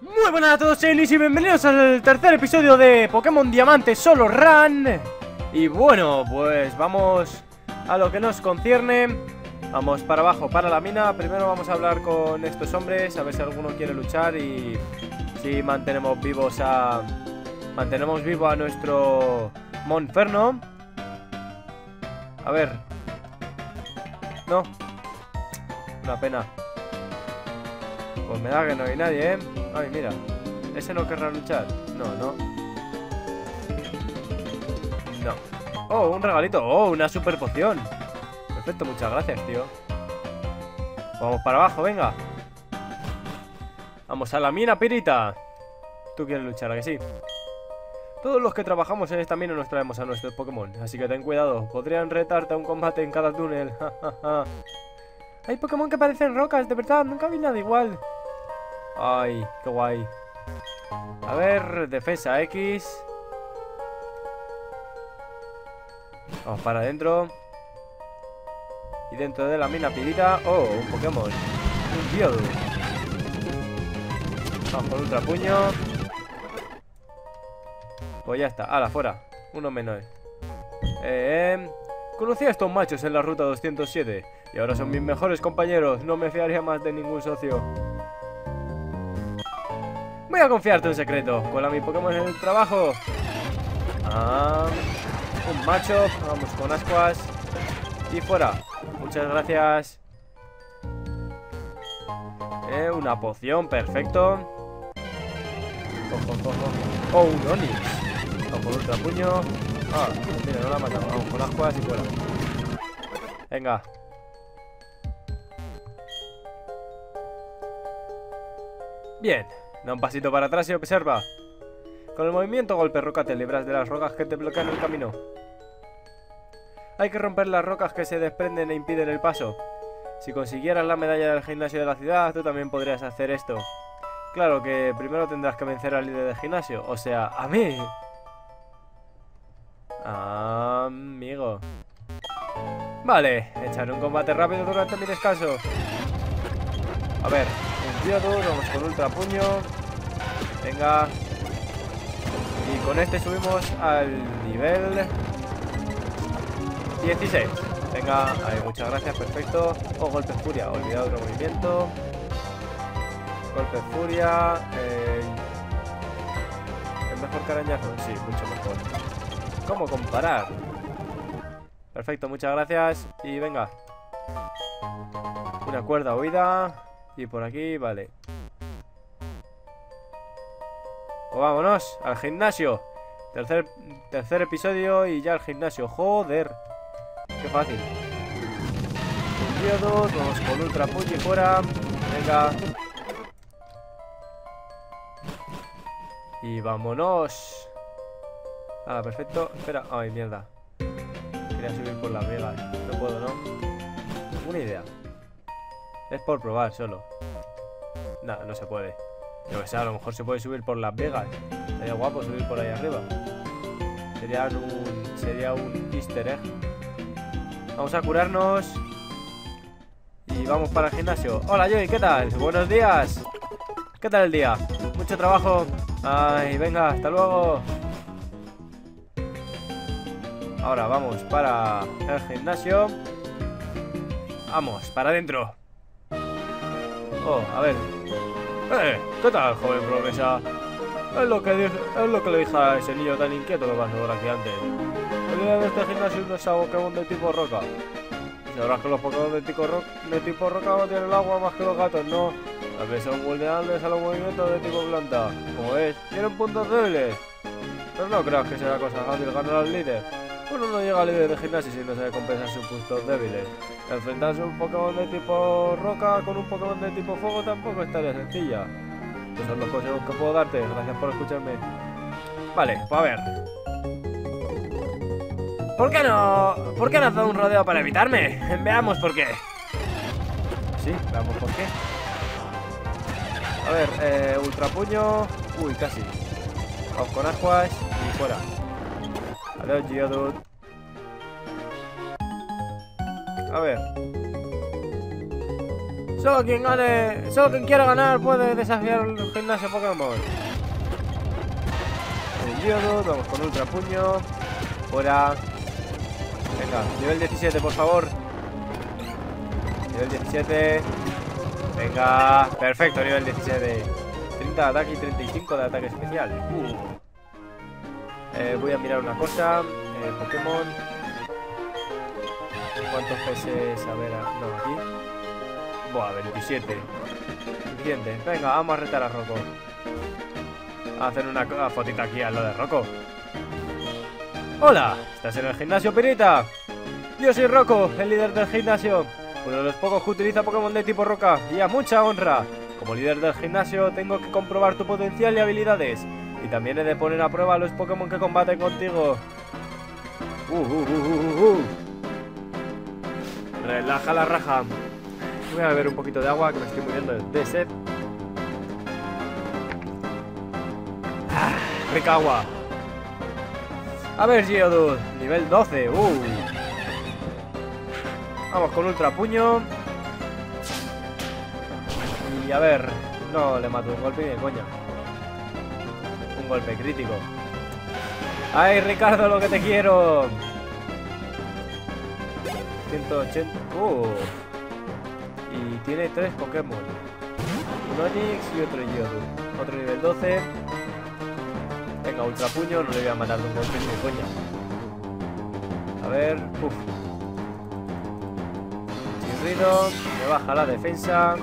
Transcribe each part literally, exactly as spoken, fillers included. Muy buenas a todos, soy Liz y bienvenidos al tercer episodio de Pokémon Diamante Solo Run. Y bueno, pues vamos a lo que nos concierne. Vamos para abajo, para la mina. Primero vamos a hablar con estos hombres, a ver si alguno quiere luchar y si mantenemos vivos a... Mantenemos vivo a nuestro Monferno. A ver. No. Una pena. Pues me da que no hay nadie, ¿eh? Ay, mira. ¿Ese no querrá luchar? No, no. No. Oh, un regalito. Oh, una super poción. Perfecto, muchas gracias, tío. Vamos para abajo, venga. Vamos a la mina, Pirita. ¿Tú quieres luchar, a que sí? Todos los que trabajamos en esta mina nos traemos a nuestros Pokémon, así que ten cuidado. Podrían retarte a un combate en cada túnel. Hay Pokémon que parecen rocas, de verdad. Nunca vi nada igual. Ay, qué guay. A ver, defensa X. Vamos para adentro. Y dentro de la mina Pirita. Oh, un Pokémon. Un Vidoc. Vamos por ultra puño. Pues ya está. Ala, fuera. Uno menos. Eh, conocí a estos machos en la ruta doscientos siete. Y ahora son mis mejores compañeros. No me fiaría más de ningún socio. Voy a confiarte un secreto. Cuela mi Pokémon en el trabajo. Ah, un Machop. Vamos con ascuas. Y fuera. Muchas gracias. Eh, una poción. Perfecto. Cojo, cojo. Oh, un Onix. Vamos por ultra puño. Ah, mira, no la matamos. Vamos con ascuas y fuera. Venga. Bien. Da un pasito para atrás y observa. Con el movimiento golpe roca te libras de las rocas que te bloquean el camino. Hay que romper las rocas que se desprenden e impiden el paso. Si consiguieras la medalla del gimnasio de la ciudad, tú también podrías hacer esto. Claro que primero tendrás que vencer al líder del gimnasio, o sea, a mí. Ah, amigo. Vale, echaré un combate rápido durante mi descanso. A ver, un Vidoc, vamos con ultra puño. Venga. Y con este subimos al nivel dieciséis. Venga, ahí, muchas gracias, perfecto. Oh, golpe de furia, olvidado otro movimiento. Golpe de furia. Eh... ¿Es mejor que arañazo? Sí, mucho mejor. ¿Cómo comparar? Perfecto, muchas gracias. Y venga. Una cuerda huida. Y por aquí, vale. Pues vámonos al gimnasio. Tercer, tercer episodio y ya al gimnasio. Joder. Qué fácil. Un Vidoc, vamos con ultra puño y fuera. Venga. Y vámonos. Ah, perfecto. Espera. Ay, mierda. Quería subir por las velas. No puedo, ¿no? Una idea. Es por probar solo. Nada, no se puede. Yo que sé, a lo mejor se puede subir por Las Vegas. Sería guapo subir por ahí arriba. Sería un, sería un easter egg. Vamos a curarnos. Y vamos para el gimnasio. Hola Joy, ¿qué tal? Buenos días. ¿Qué tal el día? Mucho trabajo. Ay, venga, hasta luego. Ahora vamos para el gimnasio. Vamos, para adentro. Oh, a ver. Eh, ¿qué tal, joven promesa? Es lo que dije, es lo que le dije a ese niño tan inquieto que pasó por aquí antes. El líder de este gimnasio no es un Pokémon de tipo roca. Sabrás que los Pokémon de tipo, ro de tipo roca no tienen el agua más que los gatos, ¿no? También son vulnerables a los movimientos de tipo planta. Como es, tienen puntos débiles. Pero no creas que será cosa fácil ganar al líder. Uno no llega al líder de gimnasio si no sabe compensar sus puntos débiles. Enfrentarse a un Pokémon de tipo roca con un Pokémon de tipo fuego tampoco es tarea sencilla. Esos son los consejos que puedo darte, gracias por escucharme. Vale, pues a ver. ¿Por qué no? ¿Por qué han dado un rodeo para evitarme? Veamos por qué. Sí, veamos por qué. A ver, eh, ultra puño. Uy, casi. Vamos con ascuas y fuera. Adiós, Geodude. A ver. Solo quien gane, solo quien quiera ganar puede desafiar el gimnasio Pokémon. El Geodude, vamos con Ultra Puño. Fuera. Venga, nivel diecisiete, por favor. Nivel diecisiete. Venga, perfecto, nivel diecisiete. treinta de ataque y treinta y cinco de ataque especial. Uh. Eh, voy a mirar una cosa. Eh, Pokémon. ¿Cuántos peces? A ver, no, aquí. Buah, veintisiete. Suficiente. Venga, vamos a retar a Roco. A hacer una fotita aquí a lo de Roco. ¡Hola! ¿Estás en el gimnasio, Pirita? Yo soy Roco, el líder del gimnasio. Uno de los pocos que utiliza Pokémon de tipo roca. Y a mucha honra. Como líder del gimnasio, tengo que comprobar tu potencial y habilidades. Y también he de poner a prueba a los Pokémon que combaten contigo. Uh, uh, uh, uh, uh. Relaja la raja. Voy a beber un poquito de agua, que me estoy muriendo de sed. Ah, rica agua. A ver, Geodude. Nivel doce. Uh. Vamos con Ultra Puño. Y a ver. No le mato un golpe ni de coña. Golpe crítico. ¡Ay, Ricardo, lo que te quiero! ciento ochenta. Uh. Y tiene tres Pokémon. Un Onix y otro Geodude. Otro nivel doce. Venga, Ultra Puño. No le voy a matar de un golpe ni de coña. A ver. Uf. Chirrido. Me baja la defensa.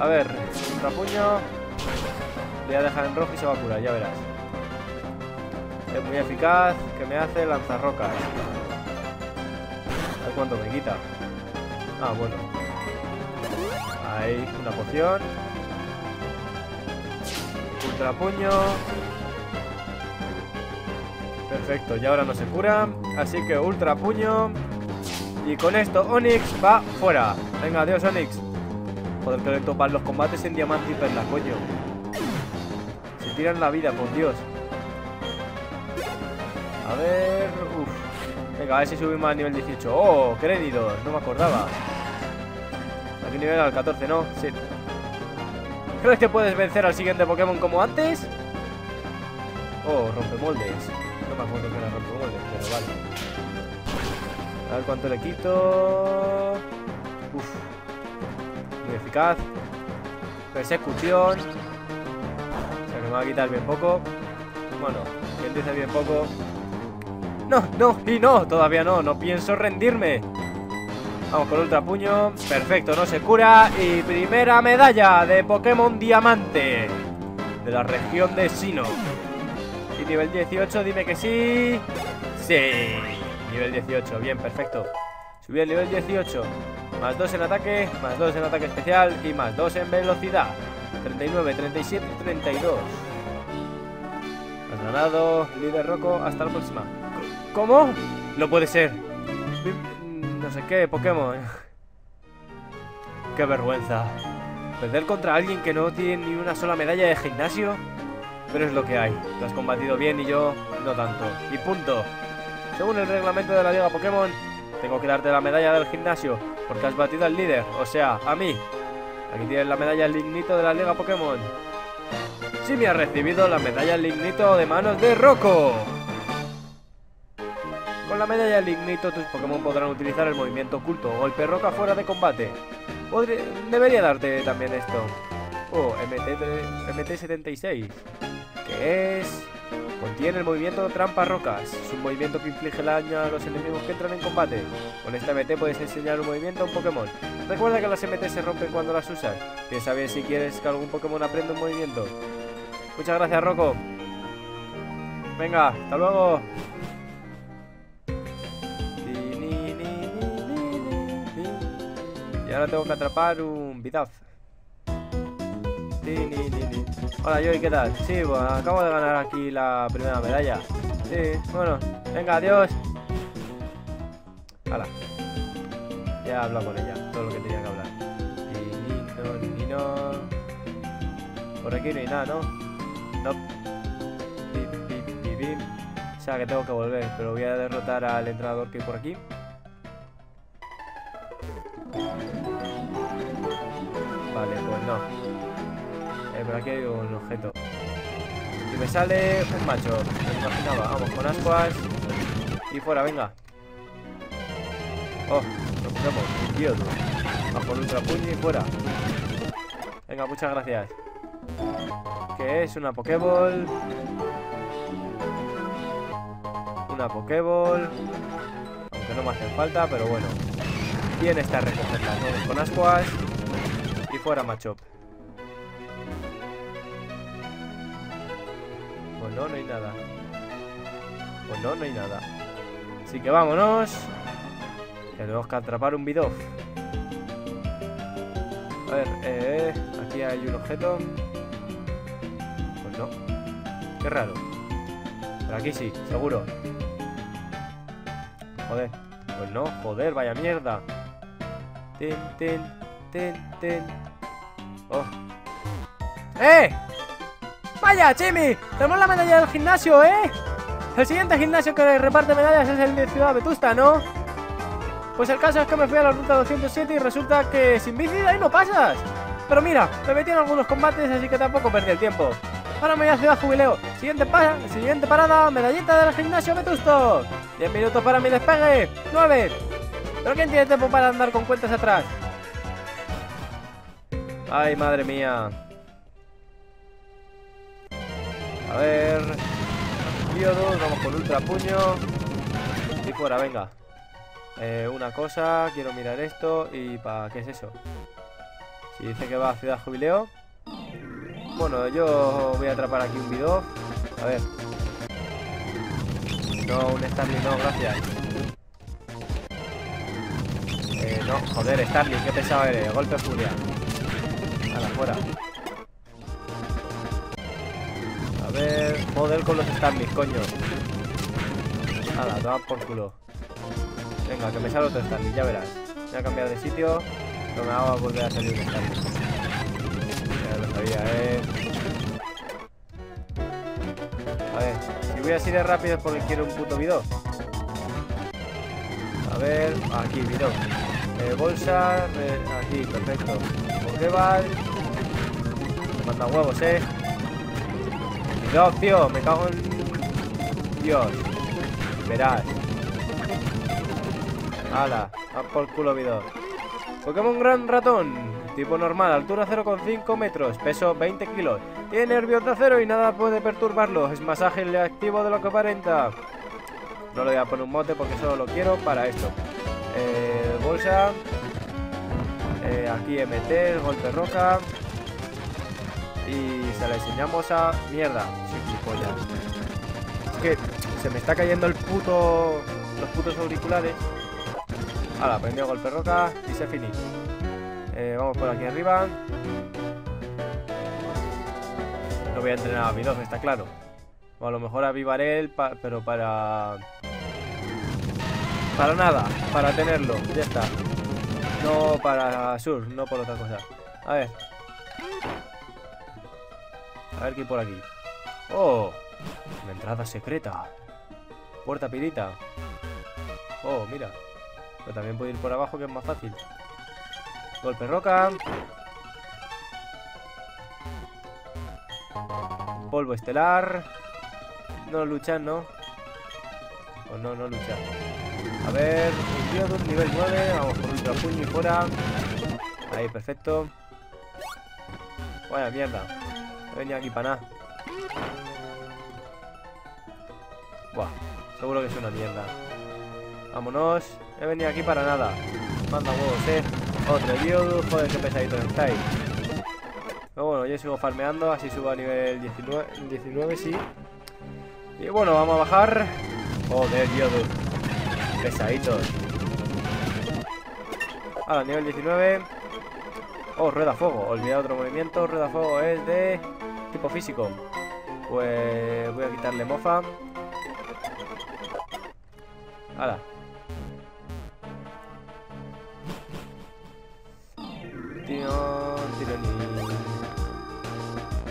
A ver, Ultra Puño. Le voy a dejar en rojo y se va a curar, ya verás. Es muy eficaz, que me hace lanzarrocas. A ver cuánto me quita. Ah, bueno. Ahí, una poción. Ultra Puño. Perfecto, y ahora no se cura. Así que Ultra Puño. Y con esto Onix va fuera. Venga, adiós Onix. Joder, que le topan los combates en diamante y perla, coño. Se tiran la vida, por Dios. A ver... Uf. Venga, a ver si subimos al nivel dieciocho. ¡Oh! Créditos, no me acordaba. ¿A qué nivel? Al catorce, ¿no? Sí. ¿Crees que puedes vencer al siguiente Pokémon como antes? Oh, rompemoldes. No me acuerdo que era rompemoldes, pero vale. A ver cuánto le quito... Uf. Muy eficaz. Persecución. O sea que me va a quitar bien poco. Bueno, quien dice bien poco. No, no, y no, todavía no, no pienso rendirme. Vamos con Ultra Puño. Perfecto, no se cura. Y primera medalla de Pokémon Diamante de la región de Sinnoh. Y nivel dieciocho, dime que sí. Sí. Nivel dieciocho, bien, perfecto. Subí al nivel dieciocho. Más dos en ataque, más dos en ataque especial y más dos en velocidad. treinta y nueve, treinta y siete y treinta y dos. Has ganado, líder Roco, hasta la próxima. ¿Cómo? No puede ser. No sé qué, Pokémon. Qué vergüenza. Perder contra alguien que no tiene ni una sola medalla de gimnasio. Pero es lo que hay. Tú has combatido bien y yo no tanto. Y punto. Según el reglamento de la Liga Pokémon, tengo que darte la medalla del gimnasio, porque has batido al líder, o sea, a mí. Aquí tienes la medalla Lignito de la Liga Pokémon. Sí, me ha recibido la medalla Lignito de manos de Roco. Con la medalla Lignito tus Pokémon podrán utilizar el movimiento oculto o golpe roca fuera de combate. Podría, debería darte también esto. Oh, M T setenta y seis. Que es... Contiene el movimiento Trampa Rocas. Es un movimiento que inflige daño a los enemigos que entran en combate. Con esta M T puedes enseñar un movimiento a un Pokémon. Recuerda que las M T se rompen cuando las usas. Piensa bien si quieres que algún Pokémon aprenda un movimiento. Muchas gracias, Roco. Venga, hasta luego. Y ahora tengo que atrapar un Bidoof. Hola Joy, ¿qué tal? Sí, bueno, acabo de ganar aquí la primera medalla. Sí, bueno, venga, adiós. Hala. Ya he hablado con ella, todo lo que tenía que hablar. Y no, no. Por aquí no hay nada, ¿no? No. O sea que tengo que volver, pero voy a derrotar al entrenador que hay por aquí. No. Eh, pero aquí hay un objeto. Y me sale un macho. Me imaginaba. Vamos con ascuas. Y fuera, venga. Oh, lo quitamos. Dios. Vamos por ultra puño y fuera. Venga, muchas gracias. ¿Qué es? Una Pokéball. Una Pokéball. Aunque no me hacen falta, pero bueno. Bien está recogerla. Vamos con ascuas. Y fuera Machop. Pues no, no hay nada. Pues no, no hay nada. Así que vámonos. Que tenemos que atrapar un Bidoof. A ver, eh, aquí hay un objeto. Pues no. Qué raro. Pero aquí sí, seguro. Joder. Pues no, joder, vaya mierda. Tin, tin, tin, tin. Oh. ¡Eh! ¡Vaya, Chimi! ¡Tenemos la medalla del gimnasio, eh! El siguiente gimnasio que reparte medallas es el de Ciudad Vetusta, ¿no? Pues el caso es que me fui a la ruta doscientos siete y resulta que sin bici de ahí no pasas. Pero mira, me metí en algunos combates, así que tampoco perdí el tiempo. Ahora me voy a Ciudad Jubileo. Siguiente, pa siguiente parada, medallita del gimnasio Vetusto. diez minutos para mi despegue. nueve. ¿Pero quién tiene tiempo para andar con cuentas atrás? Ay, madre mía. A ver... Vidoc, vamos con ultra puño. Y fuera, venga. Eh, una cosa, quiero mirar esto. ¿Y para qué es eso? Si dice que va a Ciudad Jubileo. Bueno, yo voy a atrapar aquí un Bidoof. A ver. No, un Starly, no, gracias. Eh, no, joder, Starly, qué pesado eres. Golpe de furia. A la fuera. A ver, joder con los Starly, coño. Nada, toma por culo. Venga, que me sale otro Starly, ya verás. Voy a cambiar de sitio. No me va a volver a salir un Starly. Todavía, eh. A ver, si voy así de rápido es porque quiero un puto Vidoc. A ver, aquí, Vidoc. Eh, bolsa, eh, aquí, perfecto. Pokéball. Me manda huevos, eh. Vidoc, tío, me cago en... Dios. Verás. Hala, haz por culo Vidoc. Pokémon Gran Ratón. Tipo normal, altura cero coma cinco metros, peso veinte kilos. Tiene nervios de acero y nada puede perturbarlo. Es más ágil y activo de lo que aparenta. No le voy a poner un mote porque solo lo quiero para esto. Eh, bolsa. Eh, aquí M T, golpe roca. Y se la enseñamos a... Mierda, chiquipollas. Es que se me está cayendo el puto... Los putos auriculares. Ahora, prendió golpe roca y se finí. Eh, vamos por aquí arriba. No voy a entrenar a Vidoc, está claro. O a lo mejor avivaré el pa pero para... Para nada, para tenerlo, ya está. No para sur, no por otra cosa. A ver. A ver qué hay por aquí. Oh, una entrada secreta. Puerta Pirita. Oh, mira. Pero también puedo ir por abajo que es más fácil. Golpe roca. Polvo estelar. No luchar, ¿no? Pues no, no luchar. A ver, un Biodum, nivel nueve. Vamos por ultra puño y fuera. Ahí, perfecto. Vaya mierda. No he venido aquí para nada. Buah, seguro que es una mierda. Vámonos. He venido aquí para nada. Manda huevos, eh. Otro Biodoof, joder, qué pesadito estáis. Pero bueno, yo sigo farmeando, así subo a nivel diecinueve, diecinueve, sí. Y bueno, vamos a bajar. Joder, Biodoof. Pesaditos. Ahora, nivel diecinueve. Oh, rueda fuego. Olvidé otro movimiento. Rueda fuego es de tipo físico. Pues voy a quitarle mofa. Hala.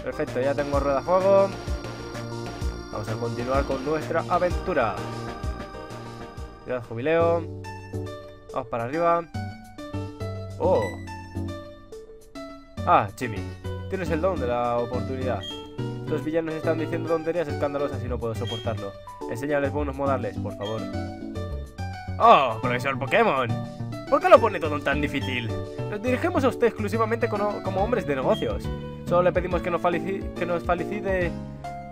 Perfecto, ya tengo rueda fuego. Vamos a continuar con nuestra aventura. Ciudad Jubileo. Vamos para arriba. Oh. Ah, Chibi, tienes el don de la oportunidad. Los villanos están diciendo tonterías escandalosas y no puedo soportarlo. Enséñales buenos modales, por favor. ¡Oh, profesor Pokémon! ¿Por qué lo pone todo tan difícil? Nos dirigimos a usted exclusivamente como, como hombres de negocios. Solo le pedimos que nos facilite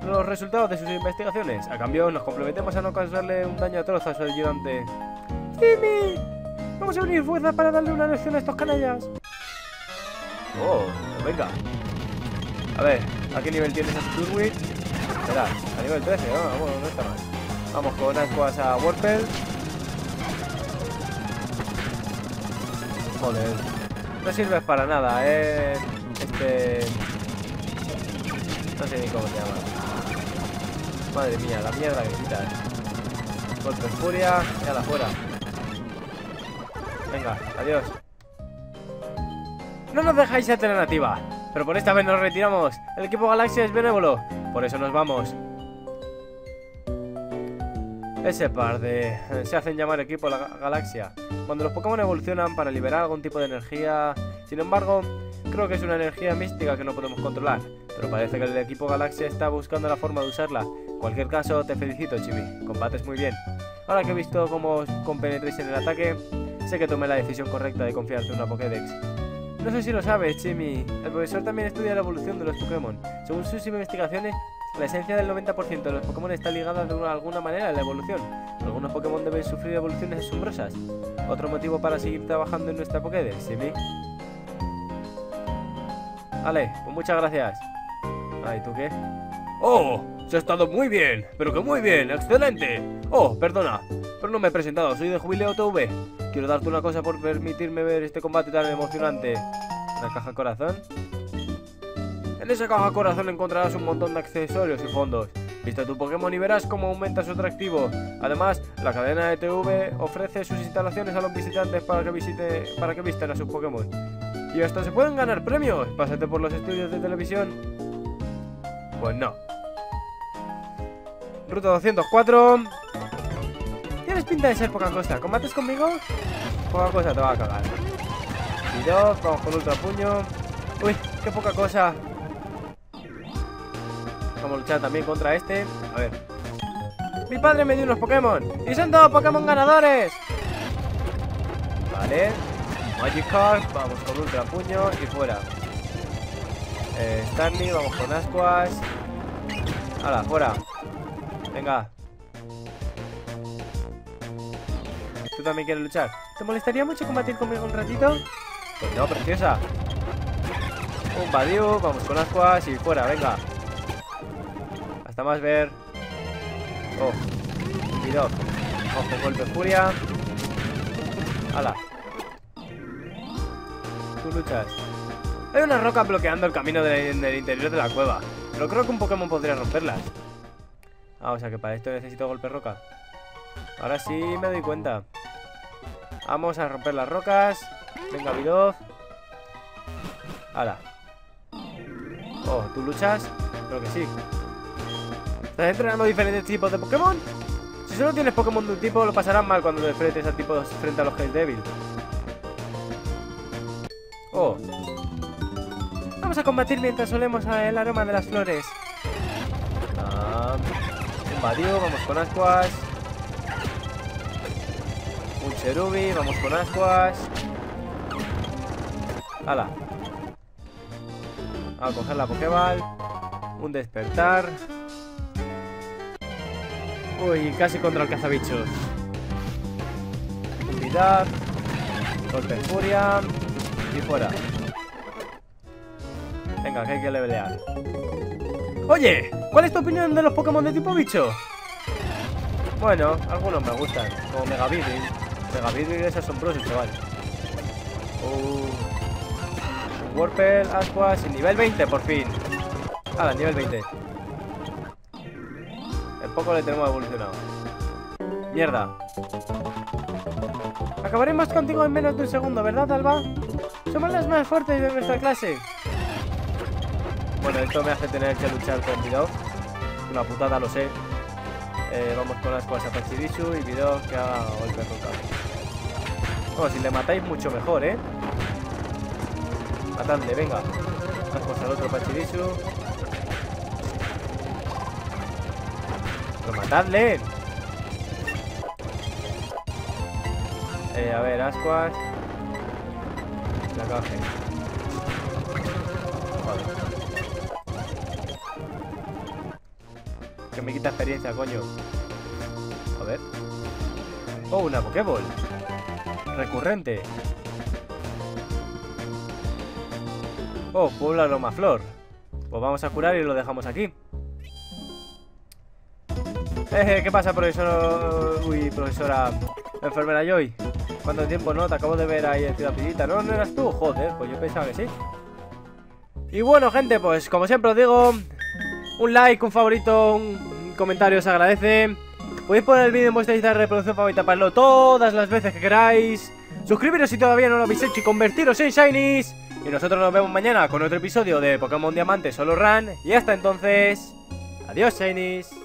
los resultados de sus investigaciones. A cambio, nos comprometemos a no causarle un daño atroz a su ayudante. ¡Jimmy! Vamos a unir fuerzas para darle una lección a estos canallas. Oh, pues venga. A ver, ¿a qué nivel tienes a Turwit? Espera, a nivel trece, ¿no? Vamos, no está mal. Vamos con Ascuas a Warpel. Joder, no sirves para nada, eh. Este... no sé ni cómo se llama. Madre mía, la mierda que quitas. Golpe furia, ya la fuera. Venga, adiós. No nos dejáis alternativa, pero por esta vez nos retiramos. El equipo Galaxia es benévolo, por eso nos vamos. Ese par de... se hacen llamar equipo Galaxia cuando los Pokémon evolucionan para liberar algún tipo de energía. Sin embargo, creo que es una energía mística que no podemos controlar, pero parece que el equipo Galaxia está buscando la forma de usarla. En cualquier caso, te felicito, Chibi, combates muy bien. Ahora que he visto cómo os compenetréis en el ataque, sé que tomé la decisión correcta de confiarte en una Pokédex. No sé si lo sabes, Chibi, el profesor también estudia la evolución de los Pokémon. Según sus investigaciones, la esencia del noventa por ciento de los Pokémon está ligada de una, alguna manera a la evolución. Algunos Pokémon deben sufrir evoluciones asombrosas. Otro motivo para seguir trabajando en nuestra Pokédex, Chibi. Vale, pues muchas gracias. Ay, ¿tú qué? ¡Oh! ¡Se ha estado muy bien! ¡Pero que muy bien! ¡Excelente! ¡Oh, perdona! Pero no me he presentado, soy de Jubileo T V. Quiero darte una cosa por permitirme ver este combate tan emocionante. ¿La caja corazón? En esa caja corazón encontrarás un montón de accesorios y fondos. Viste a tu Pokémon y verás cómo aumenta su atractivo. Además, la cadena de T V ofrece sus instalaciones a los visitantes para que, visite, para que visiten a sus Pokémon. Y hasta se pueden ganar premios. Pásate por los estudios de televisión. Pues no. Ruta doscientos cuatro. Tienes pinta de ser poca cosa. ¿Combates conmigo? Poca cosa te va a cagar. Vidoc, vamos con ultra puño. Uy, qué poca cosa. Vamos a luchar también contra este. A ver. Mi padre me dio unos Pokémon. Y son todos Pokémon ganadores. Vale. Magikarp, vamos con ultra puño y fuera. Eh, Starly, vamos con Ascuas. Hala, fuera. Venga. ¿Tú también quieres luchar? ¿Te molestaría mucho combatir conmigo un ratito? Pues no, preciosa. Un Bidoof, vamos con Ascuas y fuera, venga. Hasta más ver. Oh, Vidoc. Vamos con golpe furia. Hala. Luchas. Hay unas rocas bloqueando el camino del, del interior de la cueva, pero creo que un Pokémon podría romperlas. Ah, o sea que para esto necesito golpe roca. Ahora sí me doy cuenta. Vamos a romper las rocas. Venga, Bidoof. Hala. Oh, ¿tú luchas? Creo que sí. ¿Estás entrenando diferentes tipos de Pokémon? Si solo tienes Pokémon de un tipo, lo pasarás mal cuando te enfrentes a tipos frente a los que es débil. Oh. Vamos a combatir mientras olemos el aroma de las flores. Ah, un Bidoof, vamos con Ascuas. Un Cherubi, vamos con Ascuas. Hala. A coger la Pokéball. Un despertar. Uy, casi contra el cazabichos. Unidad. Golpe furia. Y fuera. Venga, que hay que levelear. Oye, ¿cuál es tu opinión de los Pokémon de tipo bicho? Bueno, algunos me gustan, como Mega Bidoof. Mega Bidoof es asombroso, chaval. uh, Warpel, Ascuas y nivel veinte, por fin. Ah, nivel veinte. El poco le tenemos evolucionado. Mierda. Acabaremos contigo en menos de un segundo, ¿verdad, Alba? Somos las más fuertes de nuestra clase. Bueno, esto me hace tener que luchar con Vidoc. Una putada, lo sé. Eh, vamos con las cosas a Pachirisu y Vidoc que haga golpe roca. No, si le matáis mucho mejor, ¿eh? Matadle, venga. Sacamos al otro Pachirisu. ¡Pero matadle! Eh, a ver, ascuas. La caja. Joder. Que me quita experiencia, coño. A ver. Oh, una Pokéball. Recurrente. Oh, Pueblo Aromaflor. Pues vamos a curar y lo dejamos aquí. Eh, ¿qué pasa, profesor? Uy, profesora. Enfermera Joy. ¿Cuánto tiempo, no? Te acabo de ver ahí en Ciudad Pirita. ¿No? ¿No eras tú? Joder, pues yo pensaba que sí. Y bueno, gente, pues como siempre os digo, un like, un favorito, un comentario os agradece. Podéis poner el vídeo en vuestra lista de reproducción favorita para verlo todas las veces que queráis. Suscribiros si todavía no lo habéis hecho y convertiros en Shinies. Y nosotros nos vemos mañana con otro episodio de Pokémon Diamante Solo Run. Y hasta entonces, adiós, Shinies.